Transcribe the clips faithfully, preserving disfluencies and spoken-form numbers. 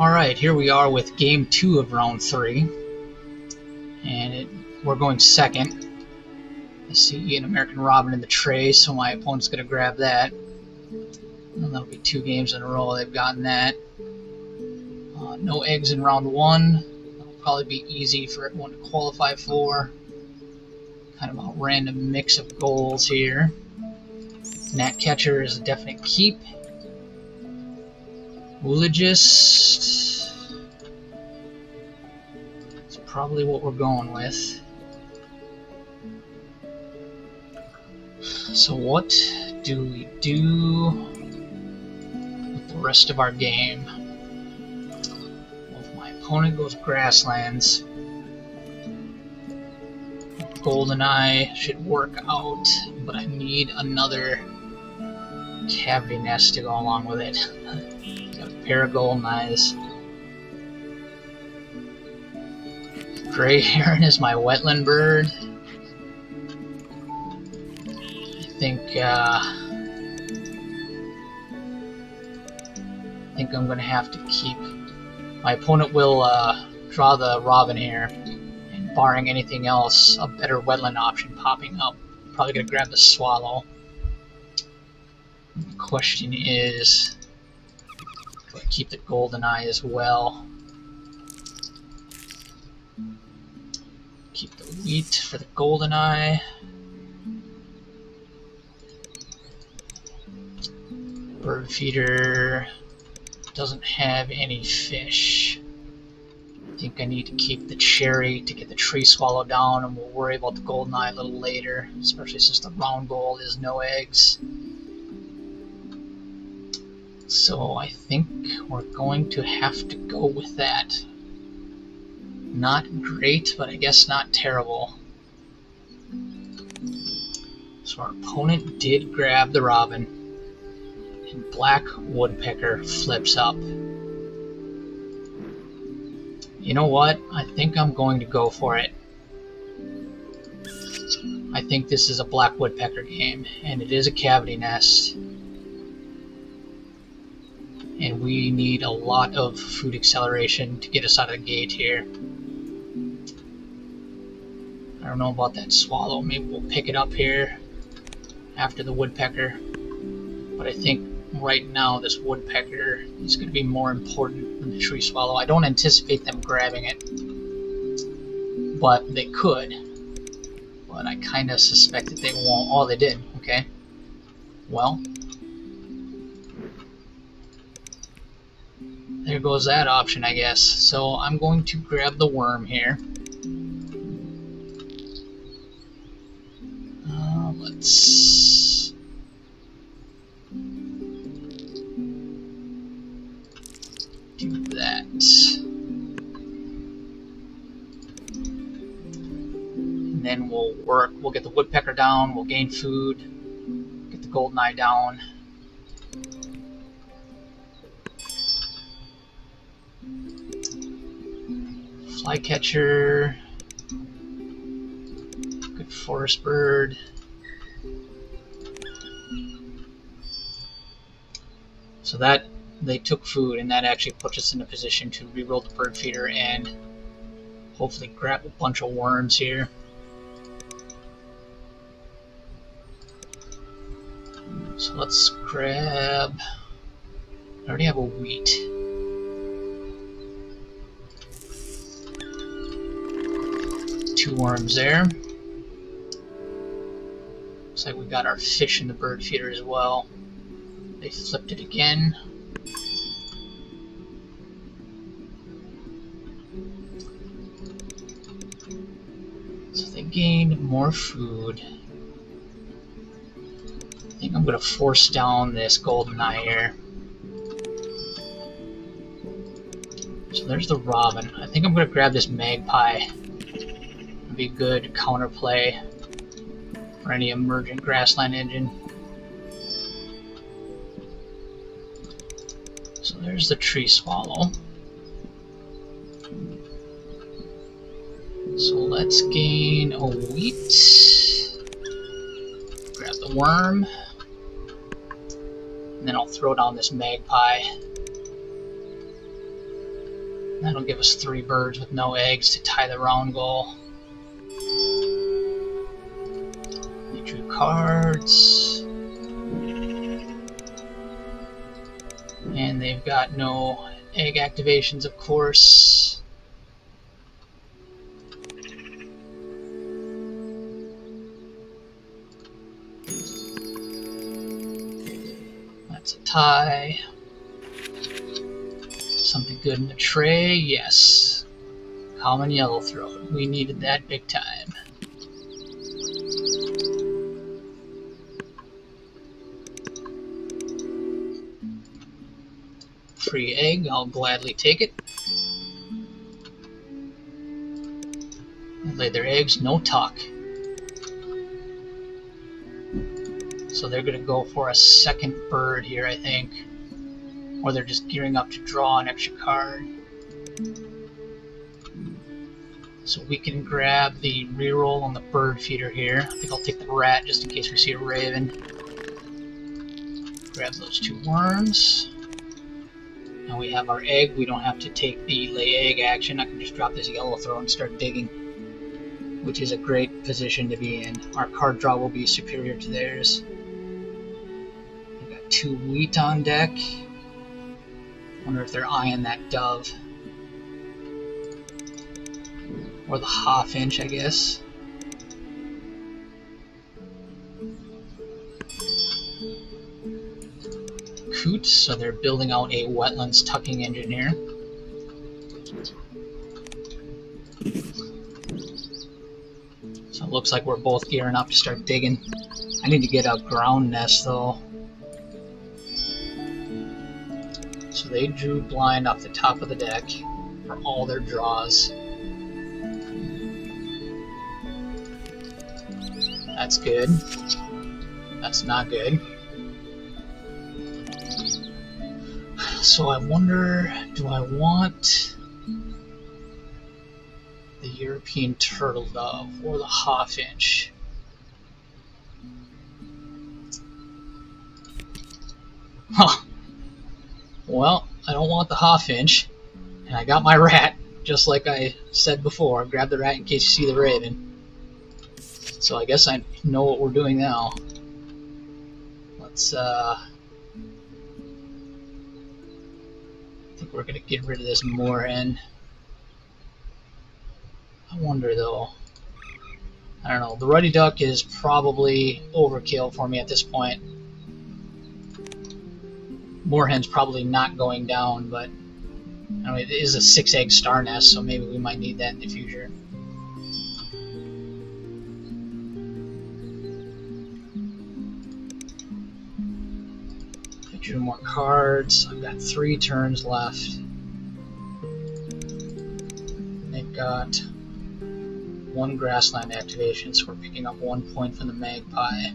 Alright, here we are with game two of round three. And it, we're going second. I see an American Robin in the tray, so my opponent's going to grab that. And that'll be two games in a row they've gotten that. Uh, no eggs in round one. That'll probably be easy for everyone to qualify for. Kind of a random mix of goals here. Gnatcatcher is a definite keep. Oologist. That's probably what we're going with. So what do we do with the rest of our game? Well, if my opponent goes Grasslands, Goldeneye should work out, but I need another Cavity Nest to go along with it. Got a pair of Goldeneyes. Gray Heron is my wetland bird. I think, uh, I think I'm going to have to keep. My opponent will uh, draw the Robin here. Barring anything else, a better wetland option popping up. Probably gonna grab the Swallow. The question is, do I keep the Goldeneye as well? Keep the Wheat for the Goldeneye. Bird feeder doesn't have any fish. I think I need to keep the Cherry to get the Tree Swallow down, and we'll worry about the Goldeneye a little later, especially since the round goal is no eggs. So I think we're going to have to go with that. Not great, but I guess not terrible. So our opponent did grab the Robin, and Black Woodpecker flips up. You know what? I think I'm going to go for it. I think this is a Black Woodpecker game, and it is a Cavity Nest. And we need a lot of food acceleration to get us out of the gate here. I don't know about that Swallow. Maybe we'll pick it up here after the Woodpecker. But I think right now this Woodpecker is going to be more important than the Tree Swallow. I don't anticipate them grabbing it, but they could. But I kind of suspect that they won't. Oh, they did. Okay. Well, there goes that option, I guess. So I'm going to grab the Worm here. Uh, let's... And then we'll work, we'll get the Woodpecker down, we'll gain food, get the Goldeneye down. Flycatcher, good forest bird. So that, they took food, and that actually puts us in a position to reroll the bird feeder and hopefully grab a bunch of worms here. So let's grab... I already have a wheat. Two worms there. Looks like we got our fish in the bird feeder as well. They flipped it again. Gained more food. I think I'm gonna force down this Goldeneye here. So there's the Robin. I think I'm gonna grab this Magpie. It'd be good counterplay for any emergent grassland engine. So there's the Tree Swallow. So let's gain a wheat, grab the worm, and then I'll throw down this Magpie. That'll give us three birds with no eggs to tie the round goal. We drew cards. And they've got no egg activations, of course. That's a tie. Something good in the tray? Yes. Common yellowthroat. We needed that big time. Free egg, I'll gladly take it. They lay their eggs, no tuck. So they're going to go for a second bird here, I think. Or they're just gearing up to draw an extra card. So we can grab the reroll on the bird feeder here. I think I'll take the rat just in case we see a raven. Grab those two worms. Now we have our egg. We don't have to take the lay egg action. I can just drop this yellowthroat and start digging, which is a great position to be in. Our card draw will be superior to theirs. We've got two wheat on deck. Wonder if they're eyeing that dove. Or the half inch, I guess. Coot, so they're building out a wetlands tucking engineer. So it looks like we're both gearing up to start digging. I need to get a ground nest though. So they drew blind off the top of the deck for all their draws. That's good. That's not good. So I wonder, do I want the European turtle dove or the half inch? Huh. Well, I don't want the half inch, and I got my rat, just like I said before. Grab the rat in case you see the raven. So I guess I know what we're doing now. Let's, uh... we're going to get rid of this moorhen. I wonder though. I don't know. The ruddy duck is probably overkill for me at this point. Moorhen's probably not going down, but I mean, it is a six egg star nest, so maybe we might need that in the future. Two more cards. I've got three turns left. They've got one grassland activation, so we're picking up one point from the magpie.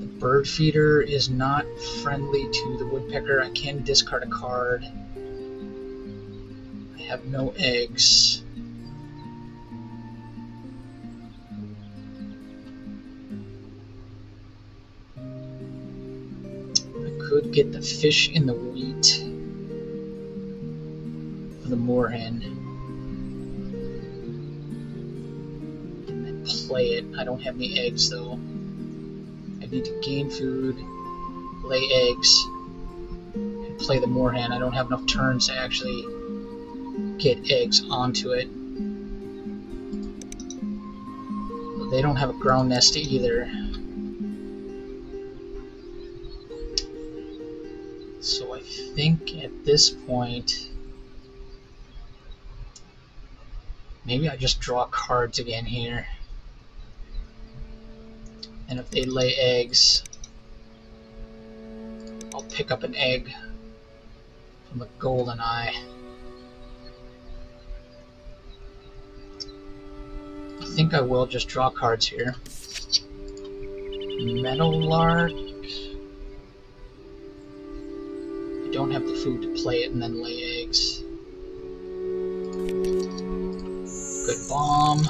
The bird feeder is not friendly to the woodpecker. I can discard a card. I have no eggs. Could get the fish in the wheat for the moorhen and then play it. I don't have any eggs though. I need to gain food, lay eggs, and play the moorhen. I don't have enough turns to actually get eggs onto it. But they don't have a ground nest either. So I think at this point, maybe I just draw cards again here. And if they lay eggs, I'll pick up an egg from the golden eye. I think I will just draw cards here. Meadowlark. Don't have the food to play it and then lay eggs. Good bomb.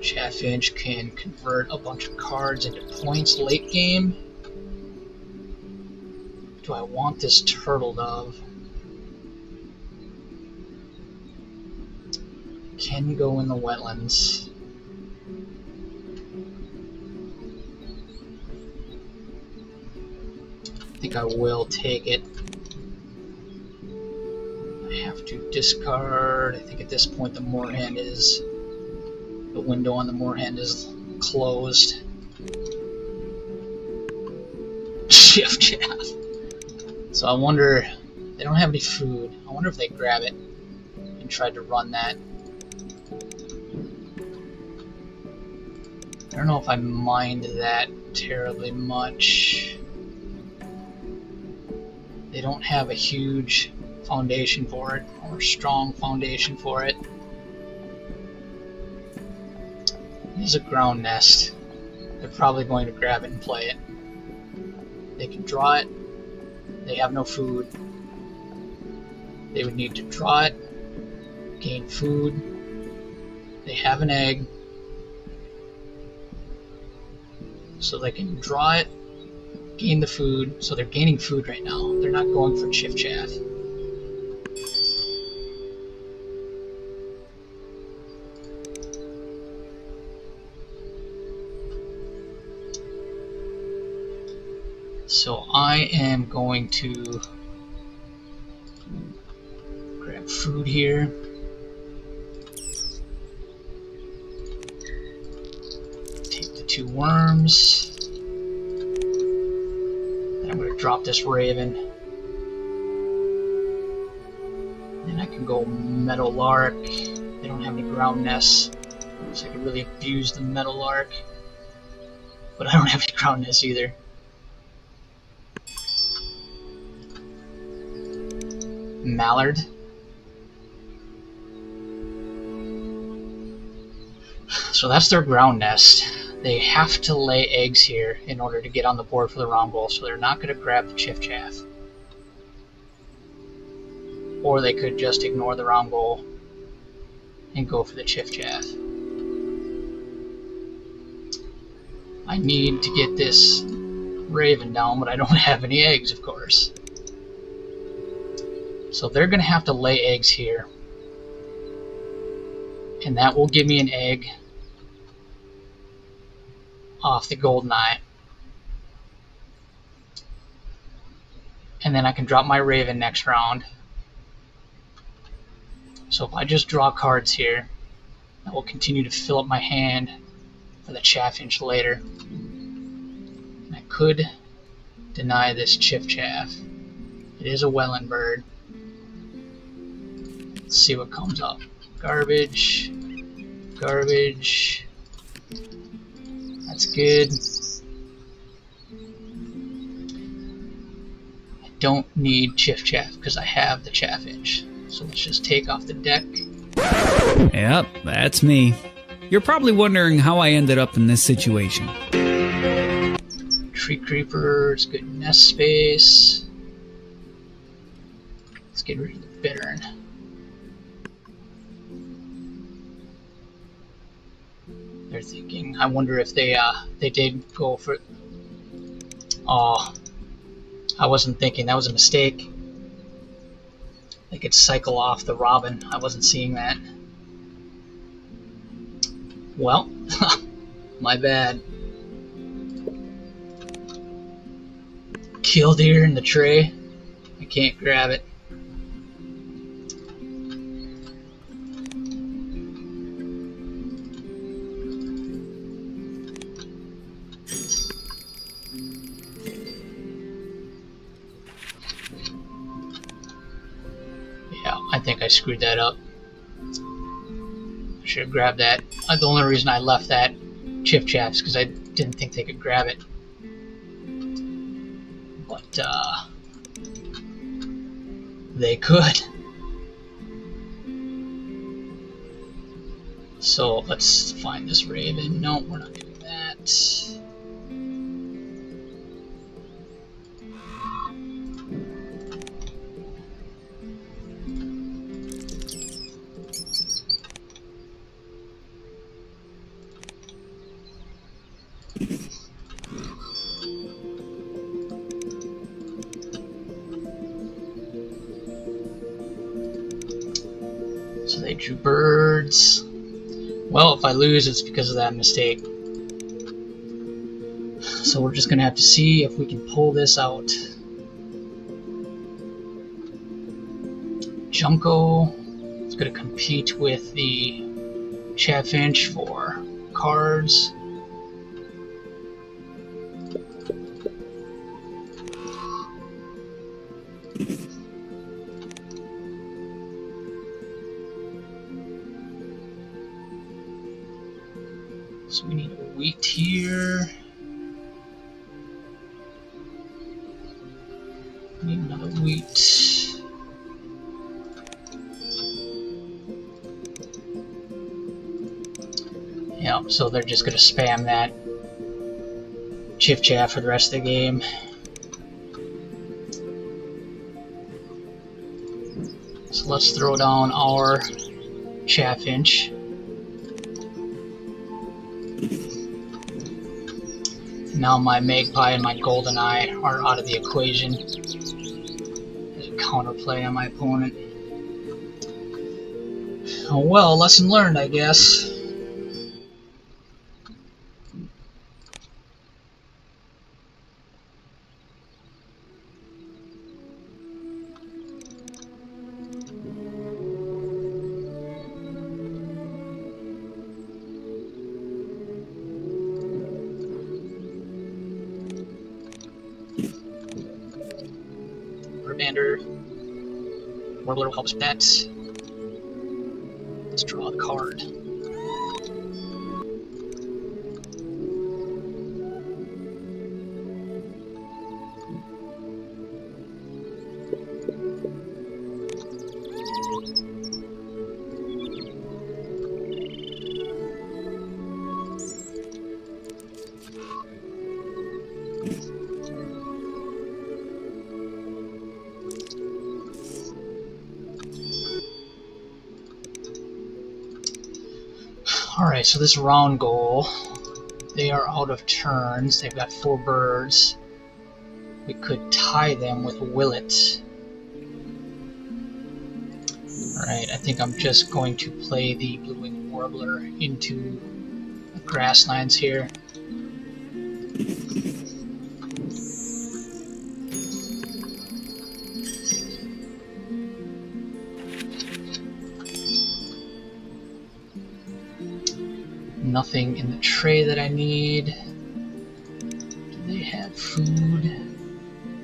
Chaffinch can convert a bunch of cards into points late game. do I want this turtled of? Can go in the wetlands. I think I will take it. I have to discard. I think at this point the moorhen is, the window on the moorhen is closed. Shift chat. So I wonder, they don't have any food. I wonder if they grab it and try to run that. I don't know if I mind that terribly much. They don't have a huge foundation for it, or strong foundation for it. There's a ground nest. They're probably going to grab it and play it. They can draw it. They have no food. They would need to draw it, gain food. They have an egg. So they can draw it, gain the food. So they're gaining food right now. They're not going for Chiff Chaff. So I am going to grab food here. Take the two worms. And I'm going to drop this raven. And I can go meadowlark. They don't have any ground nests, so I can really abuse the meadowlark. But I don't have any ground nests either. Mallard. So that's their ground nest. They have to lay eggs here in order to get on the board for the round ball, so they're not going to grab the Chiff Chaff. Or they could just ignore the round goal and go for the Chiff Chaff. I need to get this raven down, but I don't have any eggs, of course. So they're going to have to lay eggs here. And that will give me an egg off the Goldeneye. And then I can drop my raven next round. So if I just draw cards here, that will continue to fill up my hand for the Chaffinch later. And I could deny this Chiff Chaff. It is a wetland bird. Let's see what comes up. Garbage. Garbage. That's good. I don't need Chiff Chaff because I have the Chaffinch. So let's just take off the deck. Yep, that's me. You're probably wondering how I ended up in this situation. Tree creepers, good nest space. Let's get rid of the bittern. They're thinking, I wonder if they uh they did go for... Oh, I wasn't thinking, that was a mistake. They could cycle off the robin. I wasn't seeing that. Well, my bad. Killdeer in the tray. I can't grab it. I think I screwed that up. I should have grabbed that. Uh, the only reason I left that Chiff Chaff is because I didn't think they could grab it. But, uh... they could. So, let's find this raven. No, we're not doing that. get you birds. Well, if I lose, it's because of that mistake. So we're just gonna have to see if we can pull this out. Junko is gonna compete with the Chaffinch for cards. So we need wheat here. We need another wheat. Yeah, so they're just gonna spam that Chiff Chaff for the rest of the game. So let's throw down our Chaffinch. Now my Magpie and my Goldeneye are out of the equation. There's a counterplay on my opponent. Oh well, lesson learned, I guess. Warbler helps that. Let's draw the card. Alright, so this round goal, they are out of turns, they've got four birds. We could tie them with Willet. Alright, I think I'm just going to play the Blue-Winged Warbler into the grasslands here. Nothing in the tray that I need. Do they have food?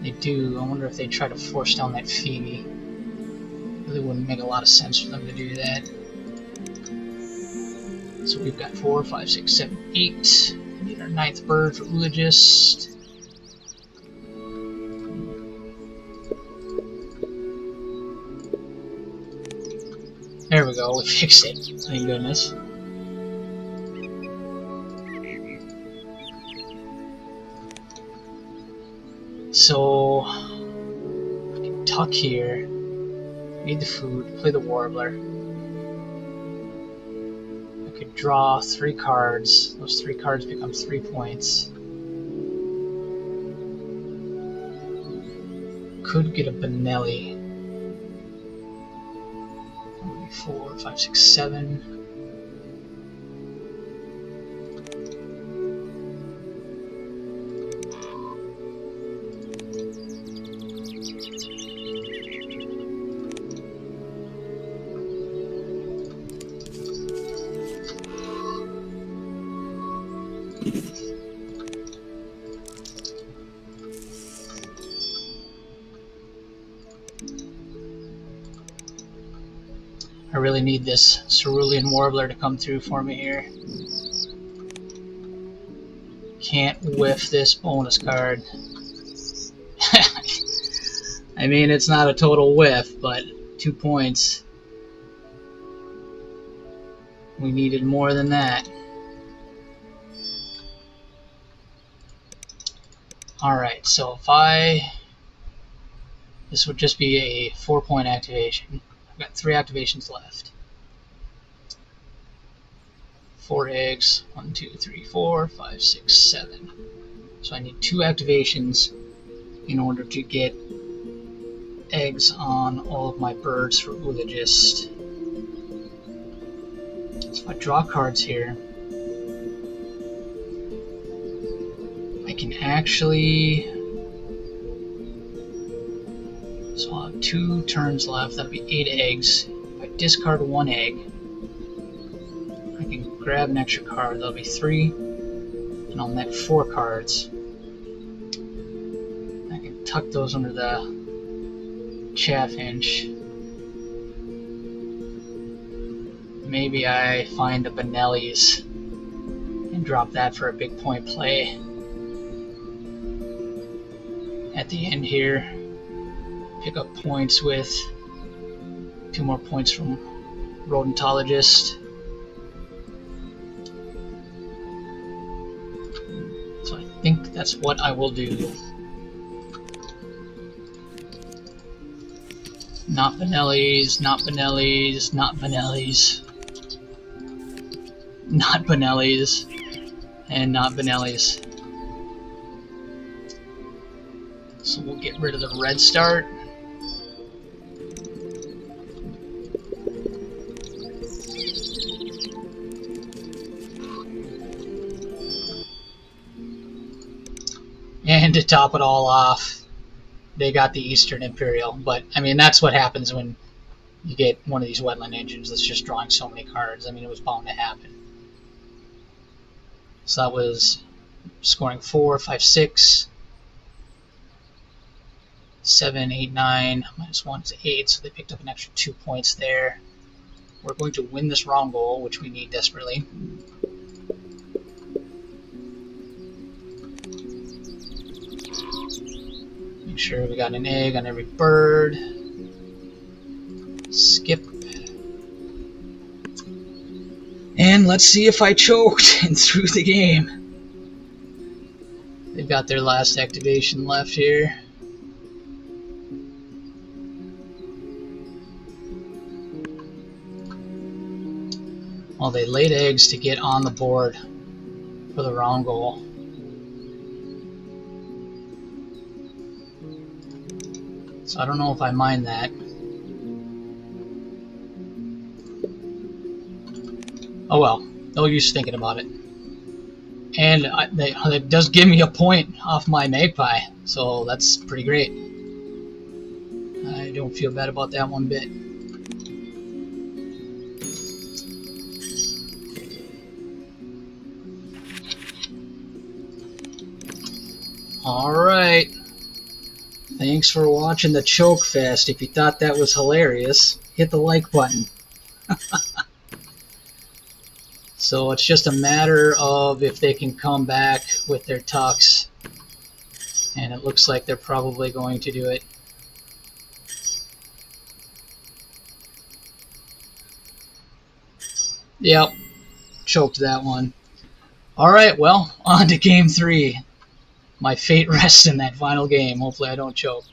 They do. I wonder if they try to force down that Phoebe. Really wouldn't make a lot of sense for them to do that. So we've got four, five, six, seven, eight. We need our ninth bird for Oologist. There we go. We fixed it. Thank goodness. So, we can tuck here, need the food, play the Warbler. I could draw three cards, those three cards become three points. Could get a Benelli. Four, five, six, seven. I really need this Cerulean Warbler to come through for me here. Can't whiff this bonus card. I mean, it's not a total whiff, but two points. We needed more than that. Alright, so if I... this would just be a four-point activation. I've got three activations left. Four eggs. One, two, three, four, five, six, seven. So I need two activations in order to get eggs on all of my birds for Oologist. Let's put draw cards here. I can actually, so I'll have two turns left, that'll be eight eggs. If I discard one egg, I can grab an extra card, that'll be three, and I'll net four cards. I can tuck those under the chaffinch. Maybe I find the Benelli's and drop that for a big point play at the end here. Pick up points with two more points from Rodentologist. So I think that's what I will do. Not Benelli's, not Benelli's, not Benelli's, not Benelli's, and not Benelli's. So we'll get rid of the red start. And to top it all off, they got the Eastern Imperial. But, I mean, that's what happens when you get one of these wetland engines that's just drawing so many cards. I mean, it was bound to happen. So that was scoring four, five, six. seven, eight, nine, minus one is eight, so they picked up an extra two points there. We're going to win this round goal, which we need desperately. Make sure we got an egg on every bird. Skip. And let's see if I choked and threw the game. They've got their last activation left here. Well, they laid eggs to get on the board for the round goal. So I don't know if I mind that. Oh well, no use thinking about it. And I, they, it does give me a point off my magpie, so that's pretty great. I don't feel bad about that one bit. Alright, thanks for watching the Choke Fest. If you thought that was hilarious, hit the like button. So it's just a matter of if they can come back with their tucks. And it looks like they're probably going to do it. Yep, choked that one. Alright, well, on to game three. My fate rests in that final game. Hopefully I don't choke.